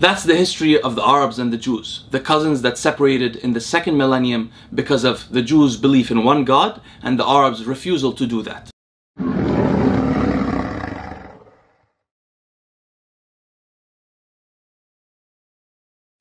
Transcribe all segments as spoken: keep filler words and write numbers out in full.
That's the history of the Arabs and the Jews, the cousins that separated in the second millennium because of the Jews' belief in one God and the Arabs' refusal to do that.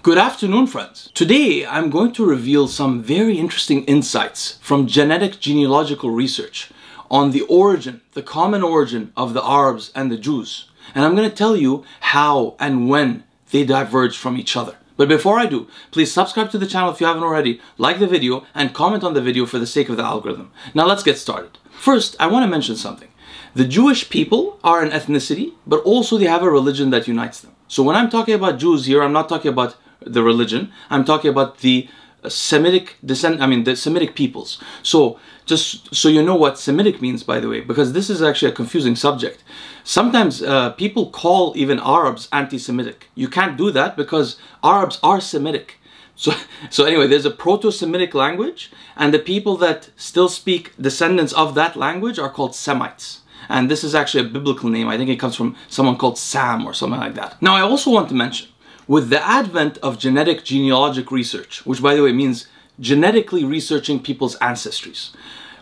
Good afternoon, friends. Today I'm going to reveal some very interesting insights from genetic genealogical research on the origin, the common origin of the Arabs and the Jews. And I'm going to tell you how and when they diverge from each other. But before I do, please subscribe to the channel if you haven't already, like the video, and comment on the video for the sake of the algorithm. Now let's get started. First, I want to mention something. The Jewish people are an ethnicity, but also they have a religion that unites them. So when I'm talking about Jews here, I'm not talking about the religion, I'm talking about the Semitic descent, I mean the Semitic peoples. So just so you know what Semitic means, by the way, because this is actually a confusing subject. Sometimes uh, people call even Arabs anti-Semitic. You can't do that because Arabs are Semitic. So, so anyway, there's a proto-Semitic language, and the people that still speak descendants of that language are called Semites. And this is actually a biblical name. I think it comes from someone called Sam or something like that. Now I also want to mention, with the advent of genetic genealogic research, which by the way means genetically researching people's ancestries,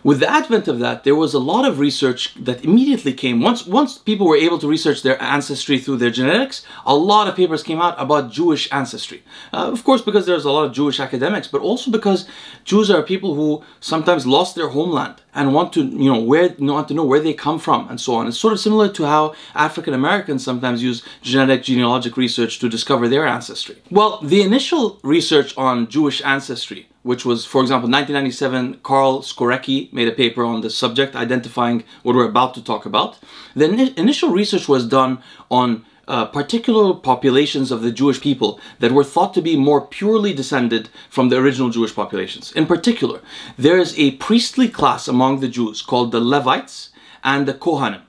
with the advent of that, there was a lot of research that immediately came. Once, once people were able to research their ancestry through their genetics, a lot of papers came out about Jewish ancestry. Uh, of course, because there's a lot of Jewish academics, but also because Jews are people who sometimes lost their homeland and want to, you know, where, want to know where they come from and so on. It's sort of similar to how African Americans sometimes use genetic genealogic research to discover their ancestry. Well, the initial research on Jewish ancestry, which was, for example, nineteen ninety-seven, Carl Skorecki made a paper on the subject identifying what we're about to talk about. The in initial research was done on uh, particular populations of the Jewish people that were thought to be more purely descended from the original Jewish populations. In particular, there is a priestly class among the Jews called the Levites and the Kohanim.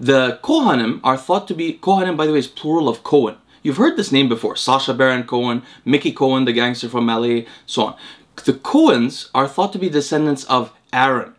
The Kohanim are thought to be, Kohanim, by the way, is plural of Cohen. You've heard this name before, Sasha Baron Cohen, Mickey Cohen, the gangster from L A, so on. The Cohens are thought to be descendants of Aaron,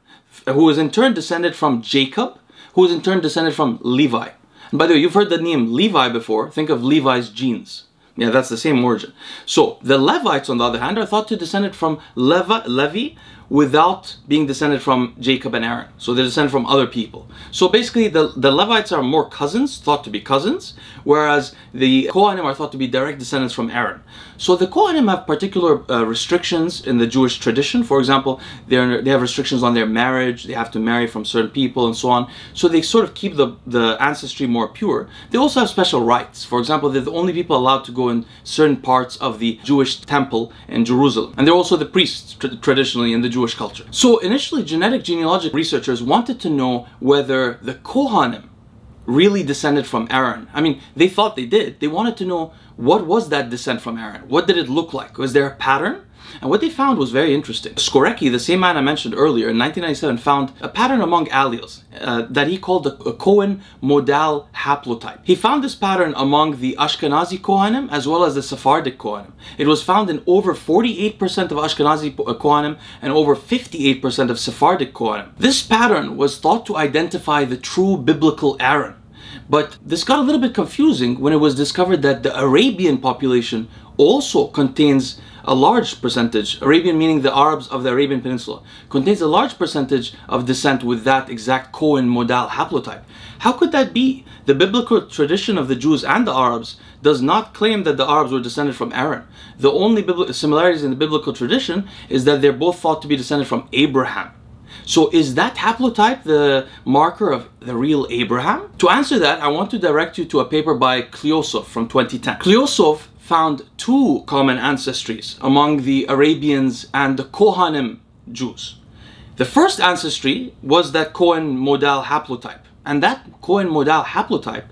who is in turn descended from Jacob, who is in turn descended from Levi. And by the way, you've heard the name Levi before. Think of Levi's jeans. Yeah, that's the same origin. So the Levites, on the other hand, are thought to descended from Levi, Levi without being descended from Jacob and Aaron. So they're descended from other people. So basically, the, the Levites are more cousins, thought to be cousins, whereas the Kohanim are thought to be direct descendants from Aaron. So the Kohanim have particular uh, restrictions in the Jewish tradition. For example, they're, they have restrictions on their marriage. They have to marry from certain people and so on. So they sort of keep the, the ancestry more pure. They also have special rights. For example, they're the only people allowed to go in certain parts of the Jewish temple in Jerusalem. And they're also the priests tra traditionally in the Jewish culture. So initially, genetic genealogic researchers wanted to know whether the Kohanim really descended from Aaron. I mean, they thought they did. They wanted to know, what was that descent from Aaron? What did it look like? Was there a pattern? And what they found was very interesting. Skorecki, the same man I mentioned earlier, in nineteen ninety-seven found a pattern among alleles uh, that he called the Cohen Modal Haplotype. He found this pattern among the Ashkenazi Kohanim as well as the Sephardic Kohanim. It was found in over forty-eight percent of Ashkenazi Kohanim and over fifty-eight percent of Sephardic Kohanim. This pattern was thought to identify the true biblical Aaron. But this got a little bit confusing when it was discovered that the Arabian population also contains a large percentage, Arabian meaning the Arabs of the Arabian Peninsula, contains a large percentage of descent with that exact Cohen Modal haplotype. How could that be? The biblical tradition of the Jews and the Arabs does not claim that the Arabs were descended from Aaron. The only similarities in the biblical tradition is that they're both thought to be descended from Abraham. So is that haplotype the marker of the real Abraham? To answer that, I want to direct you to a paper by Klyosov from twenty ten. Klyosov found two common ancestries among the Arabians and the Kohanim Jews. The first ancestry was that Cohen Modal haplotype, and that Cohen Modal haplotype,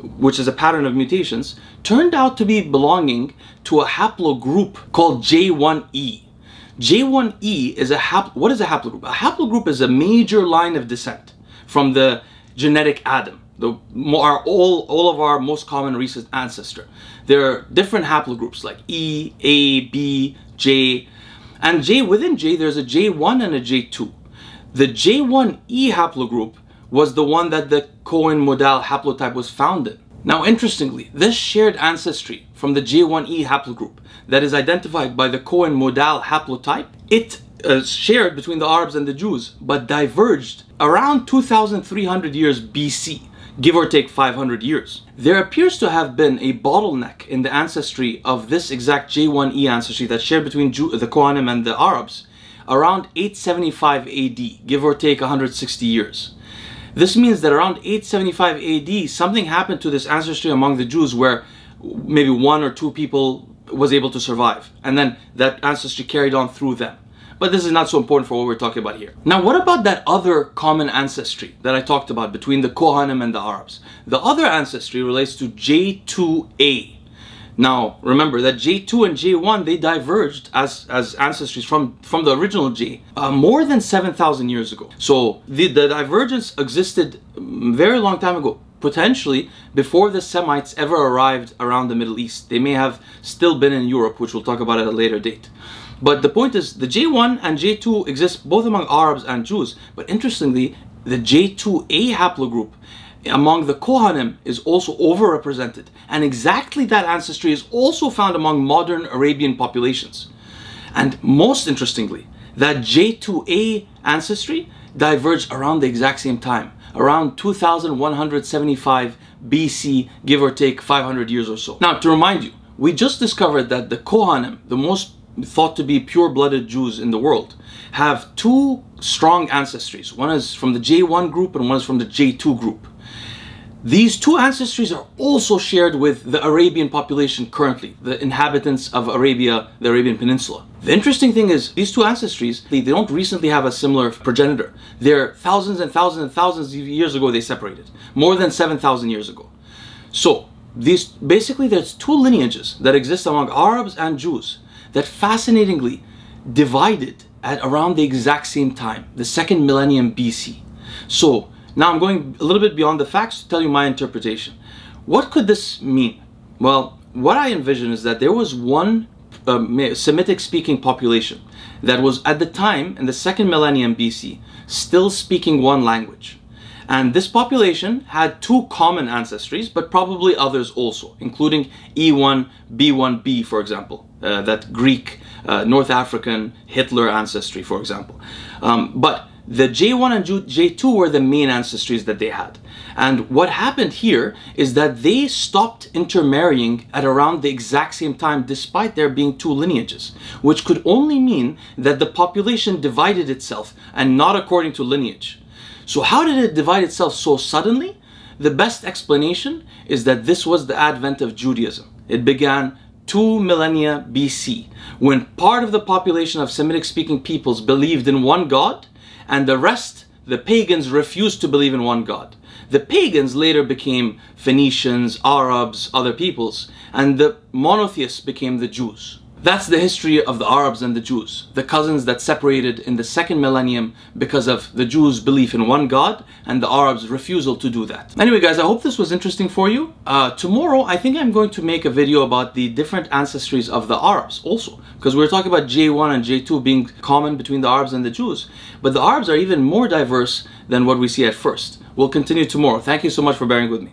which is a pattern of mutations, turned out to be belonging to a haplogroup called J one E. J one E is a hap what is a haplogroup? A haplogroup is a major line of descent from the genetic Adam, the our, all all of our most common recent ancestor. There are different haplogroups like E, A, B, J, and J within J there's a J one and a J two. The J one E haplogroup was the one that the Cohen Modal haplotype was found in. Now interestingly, this shared ancestry from the J one E haplogroup that is identified by the Cohen Modal haplotype, it uh, shared between the Arabs and the Jews, but diverged around two thousand three hundred years B C, give or take five hundred years. There appears to have been a bottleneck in the ancestry of this exact J one E ancestry that shared between Jew the Kohanim and the Arabs around eight seventy-five A D, give or take one hundred sixty years. This means that around eight seventy-five A D, something happened to this ancestry among the Jews where maybe one or two people was able to survive, and then that ancestry carried on through them. But this is not so important for what we're talking about here. Now, what about that other common ancestry that I talked about between the Kohanim and the Arabs? The other ancestry relates to J two A. Now, remember that J two and J one, they diverged as, as ancestries from, from the original J uh, more than seven thousand years ago. So the, the divergence existed a very long time ago, potentially before the Semites ever arrived around the Middle East. They may have still been in Europe, which we'll talk about at a later date. But the point is, the J one and J two exist both among Arabs and Jews. But interestingly, the J two A haplogroup among the Kohanim is also overrepresented. And exactly that ancestry is also found among modern Arabian populations. And most interestingly, that J two A ancestry diverged around the exact same time, around two thousand one hundred seventy-five B C, give or take five hundred years or so. Now, to remind you, we just discovered that the Kohanim, the most thought to be pure-blooded Jews in the world, have two strong ancestries. One is from the J one group and one is from the J two group. These two ancestries are also shared with the Arabian population currently, the inhabitants of Arabia, the Arabian Peninsula. The interesting thing is, these two ancestries, they don't recently have a similar progenitor. They're thousands and thousands and thousands of years ago they separated, more than seven thousand years ago. So, these, basically there's two lineages that exist among Arabs and Jews that fascinatingly divided at around the exact same time, the second millennium B C. So now I'm going a little bit beyond the facts to tell you my interpretation. What could this mean? Well, what I envision is that there was one um, Semitic speaking population that was at the time in the second millennium B C still speaking one language. And this population had two common ancestries, but probably others also, including E one, B one B, for example, uh, that Greek, uh, North African, Hitler ancestry, for example. Um, but the J one and J two were the main ancestries that they had. And what happened here is that they stopped intermarrying at around the exact same time, despite there being two lineages, which could only mean that the population divided itself and not according to lineage. So how did it divide itself so suddenly? The best explanation is that this was the advent of Judaism. It began two millennia B C, when part of the population of Semitic-speaking peoples believed in one God, and the rest, the pagans, refused to believe in one God. The pagans later became Phoenicians, Arabs, other peoples, and the monotheists became the Jews. That's the history of the Arabs and the Jews, the cousins that separated in the second millennium because of the Jews' belief in one God and the Arabs' refusal to do that. Anyway guys, I hope this was interesting for you. Uh, tomorrow, I think I'm going to make a video about the different ancestries of the Arabs also, because we were talking about J one and J two being common between the Arabs and the Jews. But the Arabs are even more diverse than what we see at first. We'll continue tomorrow. Thank you so much for bearing with me.